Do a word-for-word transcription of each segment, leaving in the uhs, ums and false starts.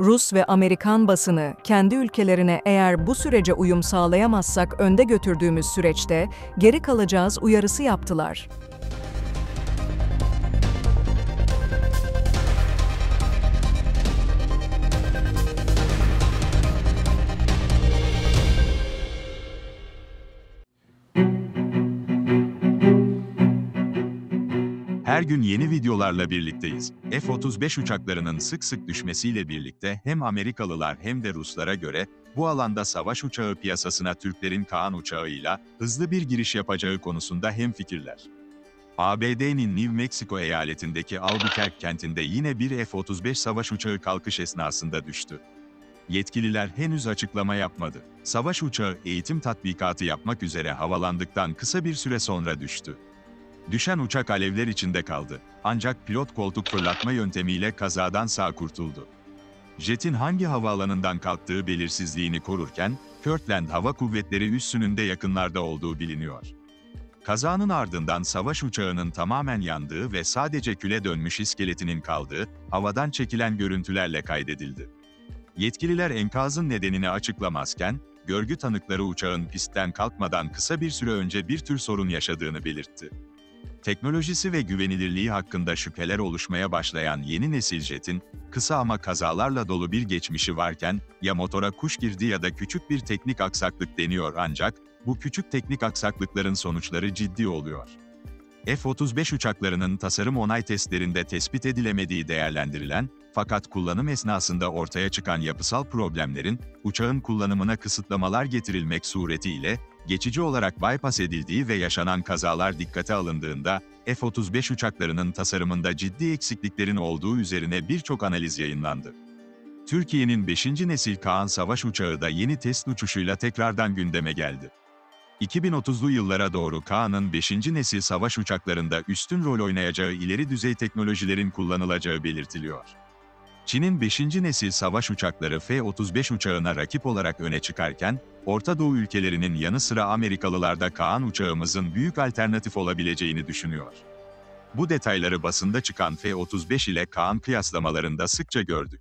Rus ve Amerikan basını kendi ülkelerine eğer bu sürece uyum sağlayamazsak önde götürdüğümüz süreçte geri kalacağız uyarısı yaptılar. Her gün yeni videolarla birlikteyiz. F otuz beş uçaklarının sık sık düşmesiyle birlikte hem Amerikalılar hem de Ruslara göre bu alanda savaş uçağı piyasasına Türklerin Kaan uçağıyla hızlı bir giriş yapacağı konusunda hemfikirler. A B D'nin New Mexico eyaletindeki Albuquerque kentinde yine bir F otuz beş savaş uçağı kalkış esnasında düştü. Yetkililer henüz açıklama yapmadı. Savaş uçağı eğitim tatbikatı yapmak üzere havalandıktan kısa bir süre sonra düştü. Düşen uçak alevler içinde kaldı. Ancak pilot koltuk fırlatma yöntemiyle kazadan sağ kurtuldu. Jetin hangi havaalanından kalktığı belirsizliğini korurken, Kirtland Hava Kuvvetleri üssünün de yakınlarda olduğu biliniyor. Kazanın ardından savaş uçağının tamamen yandığı ve sadece küle dönmüş iskeletinin kaldığı, havadan çekilen görüntülerle kaydedildi. Yetkililer enkazın nedenini açıklamazken, görgü tanıkları uçağın pistten kalkmadan kısa bir süre önce bir tür sorun yaşadığını belirtti. Teknolojisi ve güvenilirliği hakkında şüpheler oluşmaya başlayan yeni nesil jetin, kısa ama kazalarla dolu bir geçmişi varken, ya motora kuş girdi ya da küçük bir teknik aksaklık deniyor ancak, bu küçük teknik aksaklıkların sonuçları ciddi oluyor. F otuz beş uçaklarının tasarım onay testlerinde tespit edilemediği değerlendirilen, fakat kullanım esnasında ortaya çıkan yapısal problemlerin, uçağın kullanımına kısıtlamalar getirilmek suretiyle, geçici olarak bypass edildiği ve yaşanan kazalar dikkate alındığında, F otuz beş uçaklarının tasarımında ciddi eksikliklerin olduğu üzerine birçok analiz yayınlandı. Türkiye'nin beşinci nesil Kaan savaş uçağı da yeni test uçuşuyla tekrardan gündeme geldi. iki bin otuzlu yıllara doğru Kaan'ın beşinci nesil savaş uçaklarında üstün rol oynayacağı ileri düzey teknolojilerin kullanılacağı belirtiliyor. Çin'in beşinci nesil savaş uçakları F otuz beş uçağına rakip olarak öne çıkarken, Orta Doğu ülkelerinin yanı sıra Amerikalılar da Kaan uçağımızın büyük alternatif olabileceğini düşünüyor. Bu detayları basında çıkan F otuz beş ile Kaan kıyaslamalarında sıkça gördük.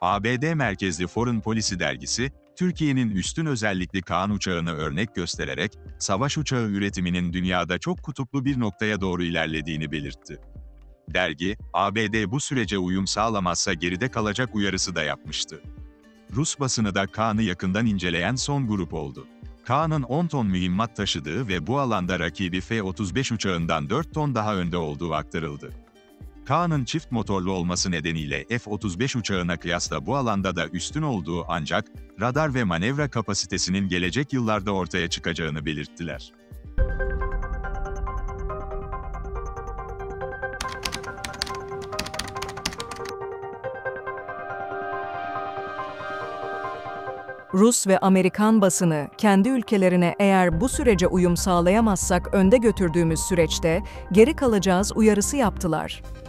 A B D merkezli Foreign Policy dergisi, Türkiye'nin üstün özellikli Kaan uçağını örnek göstererek, savaş uçağı üretiminin dünyada çok kutuplu bir noktaya doğru ilerlediğini belirtti. Dergi, A B D bu sürece uyum sağlamazsa geride kalacak uyarısı da yapmıştı. Rus basını da Kaan'ı yakından inceleyen son grup oldu. Kaan'ın on ton mühimmat taşıdığı ve bu alanda rakibi F otuz beş uçağından dört ton daha önde olduğu aktarıldı. Kaan'ın çift motorlu olması nedeniyle F otuz beş uçağına kıyasla bu alanda da üstün olduğu ancak, radar ve manevra kapasitesinin gelecek yıllarda ortaya çıkacağını belirttiler. Rus ve Amerikan basını, kendi ülkelerine eğer bu sürece uyum sağlayamazsak önde götürdüğümüz süreçte geri kalacağız uyarısı yaptılar.